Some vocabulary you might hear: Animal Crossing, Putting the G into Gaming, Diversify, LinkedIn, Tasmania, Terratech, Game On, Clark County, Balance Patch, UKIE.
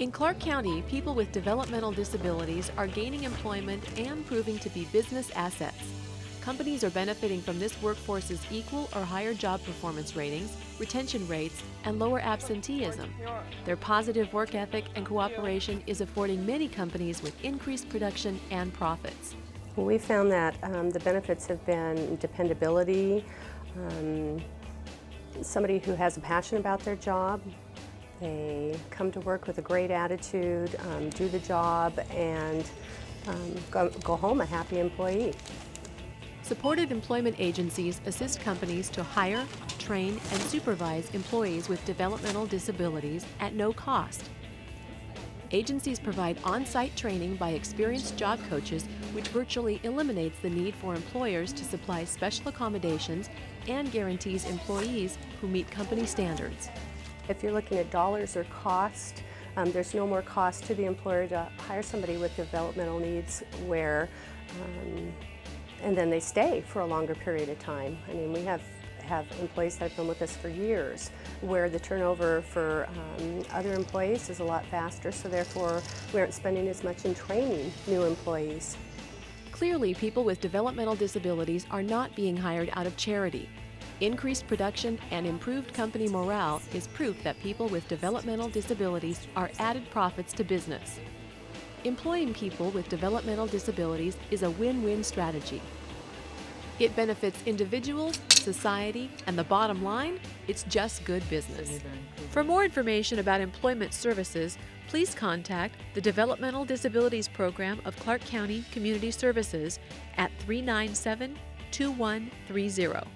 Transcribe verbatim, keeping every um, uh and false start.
In Clark County, people with developmental disabilities are gaining employment and proving to be business assets. Companies are benefiting from this workforce's equal or higher job performance ratings, retention rates, and lower absenteeism. Their positive work ethic and cooperation is affording many companies with increased production and profits. Well, we found that um, the benefits have been dependability, um, somebody who has a passion about their job. They come to work with a great attitude, um, do the job, and um, go, go home a happy employee. Supportive employment agencies assist companies to hire, train, and supervise employees with developmental disabilities at no cost. Agencies provide on-site training by experienced job coaches, which virtually eliminates the need for employers to supply special accommodations and guarantees employees who meet company standards. If you're looking at dollars or cost, um, there's no more cost to the employer to hire somebody with developmental needs where um, and then they stay for a longer period of time. I mean, we have, have employees that have been with us for years where the turnover for um, other employees is a lot faster, so therefore we aren't spending as much in training new employees. Clearly, people with developmental disabilities are not being hired out of charity. Increased production and improved company morale is proof that people with developmental disabilities are added profits to business. Employing people with developmental disabilities is a win-win strategy. It benefits individuals, society, and the bottom line, it's just good business. For more information about employment services, please contact the Developmental Disabilities Program of Clark County Community Services at three nine seven, two one three zero.